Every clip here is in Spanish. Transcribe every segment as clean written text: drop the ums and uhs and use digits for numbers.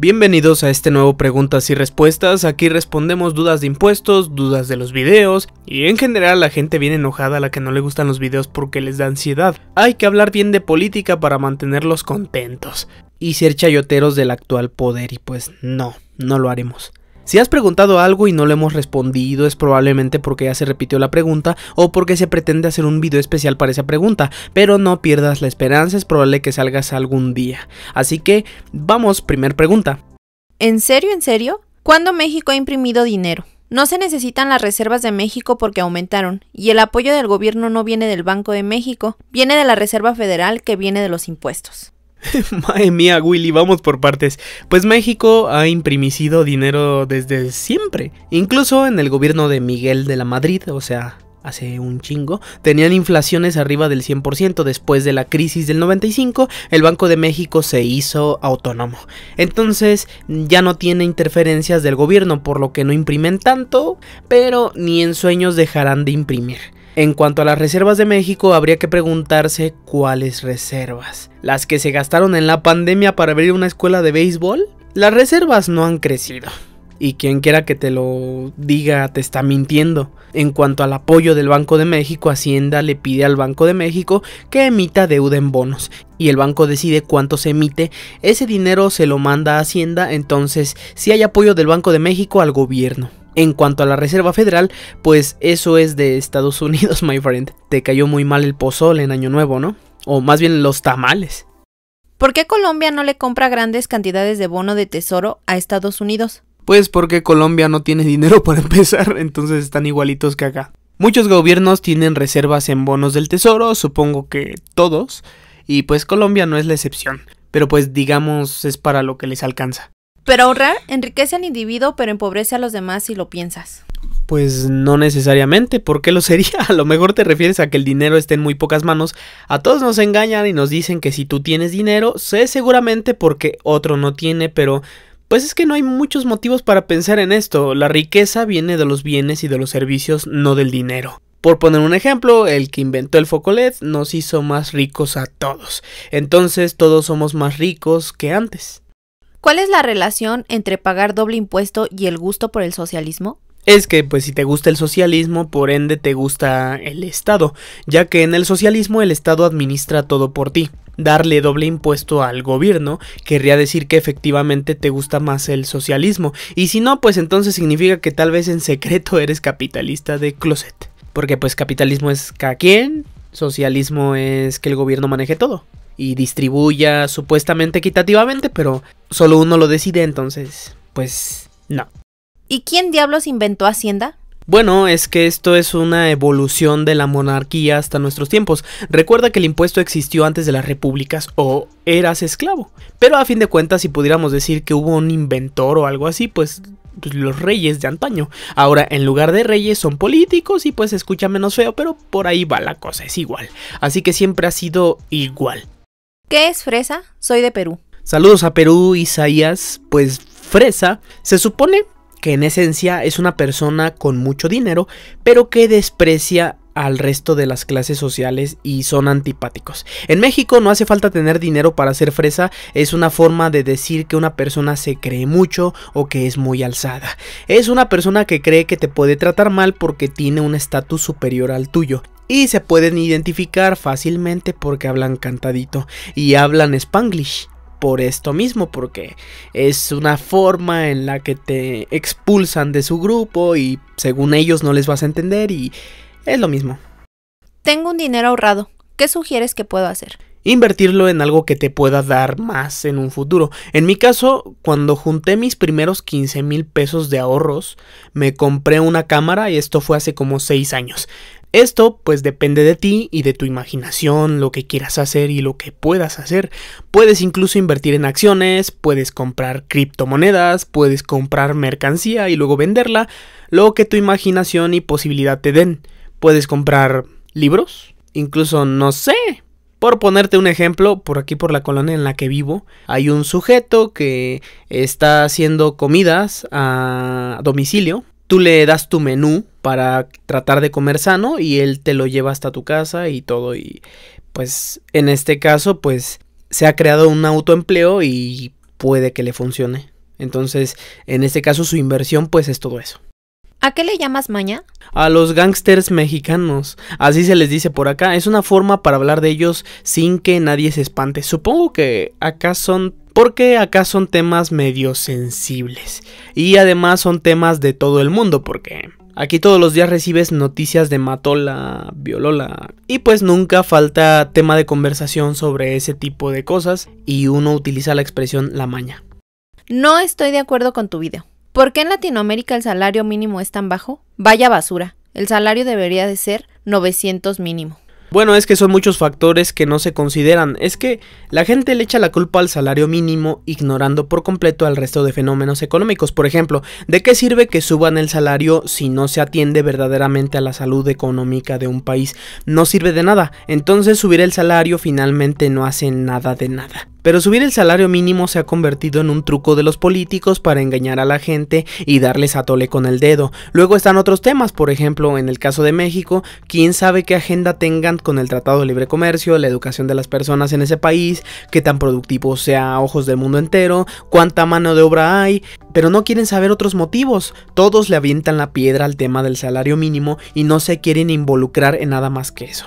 Bienvenidos a este nuevo Preguntas y Respuestas. Aquí respondemos dudas de impuestos, dudas de los videos y en general la gente viene enojada a la que no le gustan los videos porque les da ansiedad. Hay que hablar bien de política para mantenerlos contentos y ser chayoteros del actual poder y pues no lo haremos. Si has preguntado algo y no lo hemos respondido es probablemente porque ya se repitió la pregunta o porque se pretende hacer un video especial para esa pregunta, pero no pierdas la esperanza, es probable que salgas algún día. Así que vamos, primer pregunta. ¿En serio? ¿Cuándo México ha imprimido dinero? No se necesitan las reservas de México porque aumentaron, y el apoyo del gobierno no viene del Banco de México, viene de la Reserva Federal que viene de los impuestos. Madre mía, Willy, vamos por partes. Pues México ha imprimido dinero desde siempre. Incluso en el gobierno de Miguel de la Madrid, o sea, hace un chingo, tenían inflaciones arriba del 100%. Después de la crisis del 95, el Banco de México se hizo autónomo. Entonces ya no tiene interferencias del gobierno, por lo que no imprimen tanto, pero ni en sueños dejarán de imprimir. En cuanto a las reservas de México, habría que preguntarse cuáles reservas. ¿Las que se gastaron en la pandemia para abrir una escuela de béisbol? Las reservas no han crecido. Y quien quiera que te lo diga te está mintiendo. En cuanto al apoyo del Banco de México, Hacienda le pide al Banco de México que emita deuda en bonos. Y el banco decide cuánto se emite. Ese dinero se lo manda a Hacienda, entonces sí hay apoyo del Banco de México al gobierno. En cuanto a la Reserva Federal, pues eso es de Estados Unidos, my friend. Te cayó muy mal el pozole en Año Nuevo, ¿no? O más bien los tamales. ¿Por qué Colombia no le compra grandes cantidades de bono de tesoro a Estados Unidos? Pues porque Colombia no tiene dinero para empezar, entonces están igualitos que acá. Muchos gobiernos tienen reservas en bonos del tesoro, supongo que todos, y pues Colombia no es la excepción. Pero pues digamos es para lo que les alcanza. Pero ahorrar enriquece al individuo, pero empobrece a los demás si lo piensas. Pues no necesariamente, ¿por qué lo sería? A lo mejor te refieres a que el dinero esté en muy pocas manos. A todos nos engañan y nos dicen que si tú tienes dinero, sé seguramente porque otro no tiene, pero pues es que no hay muchos motivos para pensar en esto. La riqueza viene de los bienes y de los servicios, no del dinero. Por poner un ejemplo, el que inventó el foco LED nos hizo más ricos a todos. Entonces todos somos más ricos que antes. ¿Cuál es la relación entre pagar doble impuesto y el gusto por el socialismo? Es que pues si te gusta el socialismo, por ende te gusta el Estado, ya que en el socialismo el Estado administra todo por ti. Darle doble impuesto al gobierno querría decir que efectivamente te gusta más el socialismo, y si no, pues entonces significa que tal vez en secreto eres capitalista de closet, porque pues capitalismo es cada quien, socialismo es que el gobierno maneje todo y distribuya supuestamente equitativamente, pero solo uno lo decide, entonces, pues, no. ¿Y quién diablos inventó Hacienda? Bueno, es que esto es una evolución de la monarquía hasta nuestros tiempos. Recuerda que el impuesto existió antes de las repúblicas o eras esclavo. Pero a fin de cuentas, si pudiéramos decir que hubo un inventor o algo así, pues los reyes de antaño. Ahora, en lugar de reyes son políticos y pues se escucha menos feo, pero por ahí va la cosa, es igual. Así que siempre ha sido igual. ¿Qué es fresa? Soy de Perú. Saludos a Perú, Isaías. Pues fresa se supone que en esencia es una persona con mucho dinero, pero que desprecia al resto de las clases sociales y son antipáticos. En México no hace falta tener dinero para ser fresa, es una forma de decir que una persona se cree mucho o que es muy alzada. Es una persona que cree que te puede tratar mal porque tiene un estatus superior al tuyo. Y se pueden identificar fácilmente porque hablan cantadito y hablan spanglish. Por esto mismo, porque es una forma en la que te expulsan de su grupo y según ellos no les vas a entender y es lo mismo. Tengo un dinero ahorrado. ¿Qué sugieres que puedo hacer? Invertirlo en algo que te pueda dar más en un futuro. En mi caso, cuando junté mis primeros 15,000 pesos de ahorros, me compré una cámara y esto fue hace como 6 años. Esto pues depende de ti y de tu imaginación, lo que quieras hacer y lo que puedas hacer. Puedes incluso invertir en acciones, puedes comprar criptomonedas, puedes comprar mercancía y luego venderla, lo que tu imaginación y posibilidad te den. Puedes comprar libros, incluso no sé. Por ponerte un ejemplo, por aquí por la colonia en la que vivo, hay un sujeto que está haciendo comidas a domicilio. Tú le das tu menú para tratar de comer sano y él te lo lleva hasta tu casa y todo. Y pues en este caso pues se ha creado un autoempleo y puede que le funcione. Entonces, en este caso, su inversión pues es todo eso. ¿A qué le llamas maña? A los gángsters mexicanos, así se les dice por acá. Es una forma para hablar de ellos sin que nadie se espante. Supongo que acá son... porque acá son temas medio sensibles. Y además son temas de todo el mundo, porque aquí todos los días recibes noticias de Matola, Violola, y pues nunca falta tema de conversación sobre ese tipo de cosas, y uno utiliza la expresión la maña. No estoy de acuerdo con tu video. ¿Por qué en Latinoamérica el salario mínimo es tan bajo? Vaya basura, el salario debería de ser 900 mínimo. Bueno, es que son muchos factores que no se consideran. Es que la gente le echa la culpa al salario mínimo, ignorando por completo al resto de fenómenos económicos. Por ejemplo, ¿de qué sirve que suban el salario si no se atiende verdaderamente a la salud económica de un país? No sirve de nada. Entonces subir el salario finalmente no hace nada de nada. Pero subir el salario mínimo se ha convertido en un truco de los políticos para engañar a la gente y darles atole con el dedo. Luego están otros temas, por ejemplo, en el caso de México, quién sabe qué agenda tengan con el Tratado de Libre Comercio, la educación de las personas en ese país, qué tan productivo sea a ojos del mundo entero, cuánta mano de obra hay, pero no quieren saber otros motivos. Todos le avientan la piedra al tema del salario mínimo y no se quieren involucrar en nada más que eso.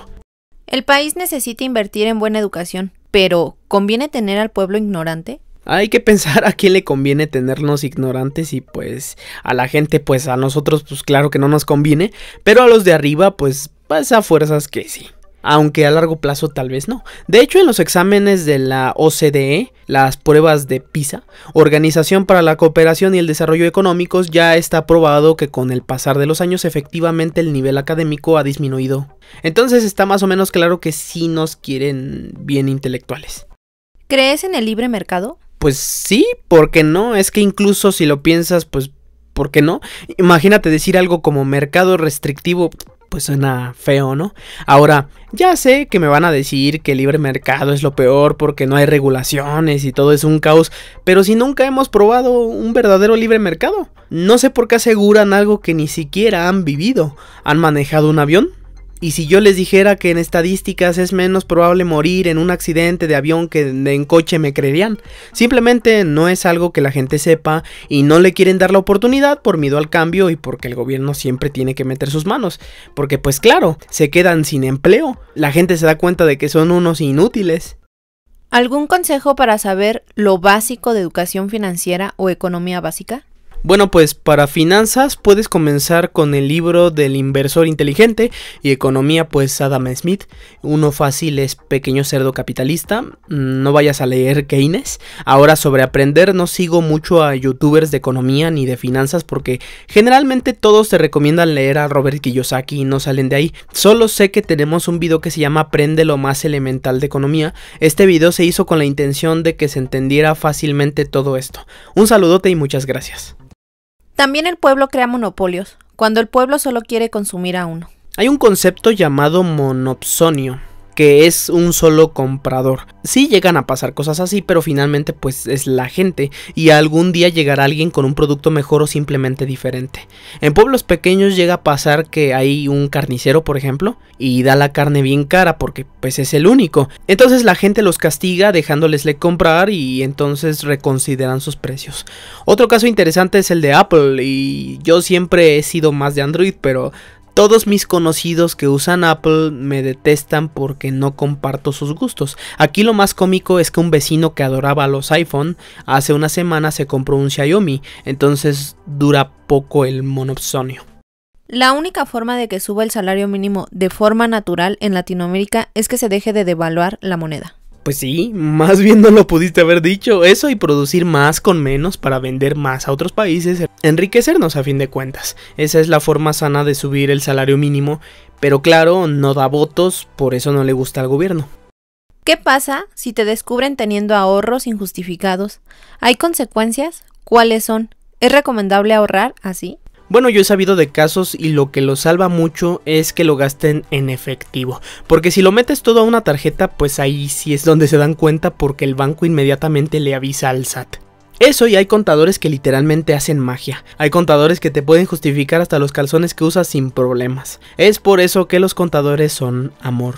El país necesita invertir en buena educación. Pero, ¿conviene tener al pueblo ignorante? Hay que pensar a quién le conviene tenernos ignorantes y pues a la gente, pues a nosotros pues claro que no nos conviene, pero a los de arriba pues pasa fuerzas que sí. Aunque a largo plazo tal vez no. De hecho, en los exámenes de la OCDE, las pruebas de PISA, Organización para la Cooperación y el Desarrollo Económicos, ya está probado que con el pasar de los años efectivamente el nivel académico ha disminuido. Entonces está más o menos claro que sí nos quieren bien intelectuales. ¿Crees en el libre mercado? Pues sí, ¿por qué no? Es que incluso si lo piensas, pues ¿por qué no? Imagínate decir algo como mercado restrictivo... pues suena feo, ¿no? Ahora, ya sé que me van a decir que el libre mercado es lo peor porque no hay regulaciones y todo es un caos, pero si nunca hemos probado un verdadero libre mercado, no sé por qué aseguran algo que ni siquiera han vivido. ¿Han manejado un avión? Y si yo les dijera que en estadísticas es menos probable morir en un accidente de avión que en coche, ¿me creerían? Simplemente no es algo que la gente sepa y no le quieren dar la oportunidad por miedo al cambio y porque el gobierno siempre tiene que meter sus manos. Porque pues claro, se quedan sin empleo. La gente se da cuenta de que son unos inútiles. ¿Algún consejo para saber lo básico de educación financiera o economía básica? Bueno, pues para finanzas puedes comenzar con el libro del inversor inteligente y economía pues Adam Smith. Uno fácil es Pequeño cerdo capitalista, no vayas a leer Keynes. Ahora sobre aprender no sigo mucho a youtubers de economía ni de finanzas porque generalmente todos te recomiendan leer a Robert Kiyosaki y no salen de ahí. Solo sé que tenemos un video que se llama Aprende lo más elemental de economía. Este video se hizo con la intención de que se entendiera fácilmente todo esto. Un saludote y muchas gracias. También el pueblo crea monopolios, cuando el pueblo solo quiere consumir a uno. Hay un concepto llamado monopsonio, que es un solo comprador. Sí llegan a pasar cosas así, pero finalmente pues es la gente, y algún día llegará alguien con un producto mejor o simplemente diferente. En pueblos pequeños llega a pasar que hay un carnicero, por ejemplo, y da la carne bien cara porque pues es el único. Entonces la gente los castiga dejándoles comprar y entonces reconsideran sus precios. Otro caso interesante es el de Apple, y yo siempre he sido más de Android, pero... todos mis conocidos que usan Apple me detestan porque no comparto sus gustos. Aquí lo más cómico es que un vecino que adoraba los iPhone hace una semana se compró un Xiaomi, entonces dura poco el monopsonio. La única forma de que suba el salario mínimo de forma natural en Latinoamérica es que se deje de devaluar la moneda. Pues sí, más bien no lo pudiste haber dicho. Eso y producir más con menos para vender más a otros países, enriquecernos a fin de cuentas. Esa es la forma sana de subir el salario mínimo, pero claro, no da votos, por eso no le gusta al gobierno. ¿Qué pasa si te descubren teniendo ahorros injustificados? ¿Hay consecuencias? ¿Cuáles son? ¿Es recomendable ahorrar así? Bueno, yo he sabido de casos y lo que lo salva mucho es que lo gasten en efectivo, porque si lo metes todo a una tarjeta, pues ahí sí es donde se dan cuenta porque el banco inmediatamente le avisa al SAT. Eso y hay contadores que literalmente hacen magia. Hay contadores que te pueden justificar hasta los calzones que usas sin problemas. Es por eso que los contadores son amor.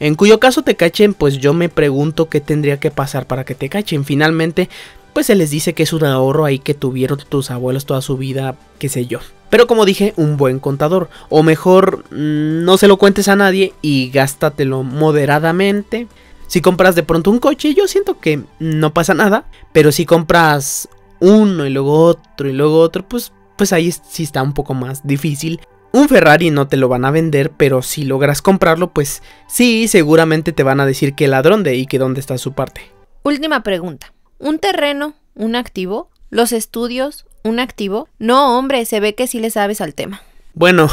En cuyo caso te cachen, pues yo me pregunto qué tendría que pasar para que te cachen. Finalmente... pues se les dice que es un ahorro ahí que tuvieron tus abuelos toda su vida, qué sé yo. Pero como dije, un buen contador, o mejor no se lo cuentes a nadie y gástatelo moderadamente. Si compras de pronto un coche, yo siento que no pasa nada, pero si compras uno y luego otro, pues ahí sí está un poco más difícil. Un Ferrari no te lo van a vender, pero si logras comprarlo, pues sí, seguramente te van a decir que ladrón de y que dónde está su parte. Última pregunta. ¿Un terreno, un activo? ¿Los estudios, un activo? No, hombre, se ve que sí le sabes al tema. Bueno,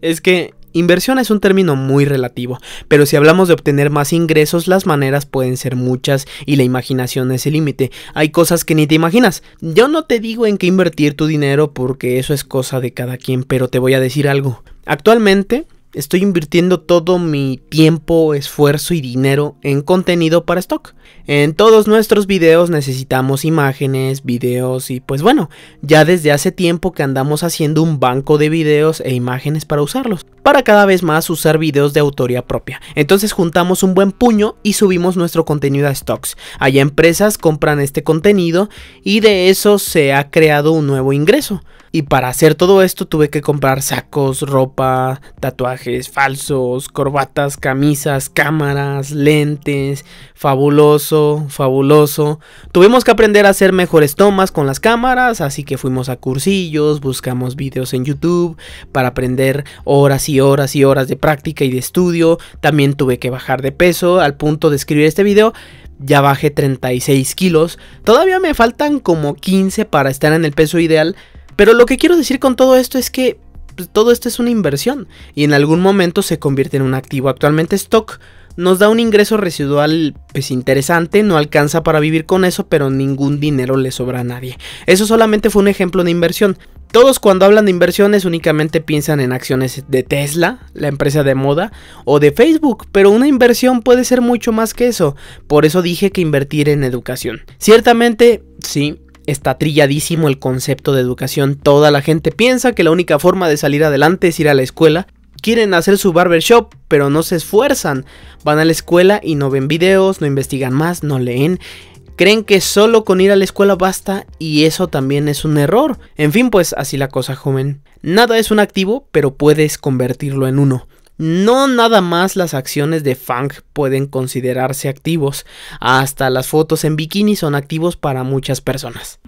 es que inversión es un término muy relativo, pero si hablamos de obtener más ingresos, las maneras pueden ser muchas y la imaginación es el límite. Hay cosas que ni te imaginas. Yo no te digo en qué invertir tu dinero porque eso es cosa de cada quien, pero te voy a decir algo. Actualmente estoy invirtiendo todo mi tiempo, esfuerzo y dinero en contenido para stock. En todos nuestros videos necesitamos imágenes, videos y pues bueno, ya desde hace tiempo que andamos haciendo un banco de videos e imágenes para usarlos. Para cada vez más usar videos de autoría propia. Entonces juntamos un buen puño y subimos nuestro contenido a stocks. Hay empresas compran este contenido y de eso se ha creado un nuevo ingreso. Y para hacer todo esto tuve que comprar sacos, ropa, tatuajes falsos, corbatas, camisas, cámaras, lentes. Fabuloso, fabuloso. Tuvimos que aprender a hacer mejores tomas con las cámaras, así que fuimos a cursillos, buscamos videos en YouTube para aprender horas y horas y horas de práctica y de estudio. También tuve que bajar de peso al punto de escribir este video. Ya bajé 36 kilos. Todavía me faltan como 15 para estar en el peso ideal. Pero lo que quiero decir con todo esto es que pues, todo esto es una inversión y en algún momento se convierte en un activo. Actualmente stock nos da un ingreso residual pues interesante, no alcanza para vivir con eso, pero ningún dinero le sobra a nadie. Eso solamente fue un ejemplo de inversión. Todos cuando hablan de inversiones únicamente piensan en acciones de Tesla, la empresa de moda, o de Facebook, pero una inversión puede ser mucho más que eso. Por eso dije que invertir en educación. Ciertamente, sí. Está trilladísimo el concepto de educación, toda la gente piensa que la única forma de salir adelante es ir a la escuela, quieren hacer su barbershop pero no se esfuerzan, van a la escuela y no ven videos, no investigan más, no leen, creen que solo con ir a la escuela basta y eso también es un error, en fin pues así la cosa joven, nada es un activo pero puedes convertirlo en uno. No nada más las acciones de Fang pueden considerarse activos, hasta las fotos en bikini son activos para muchas personas.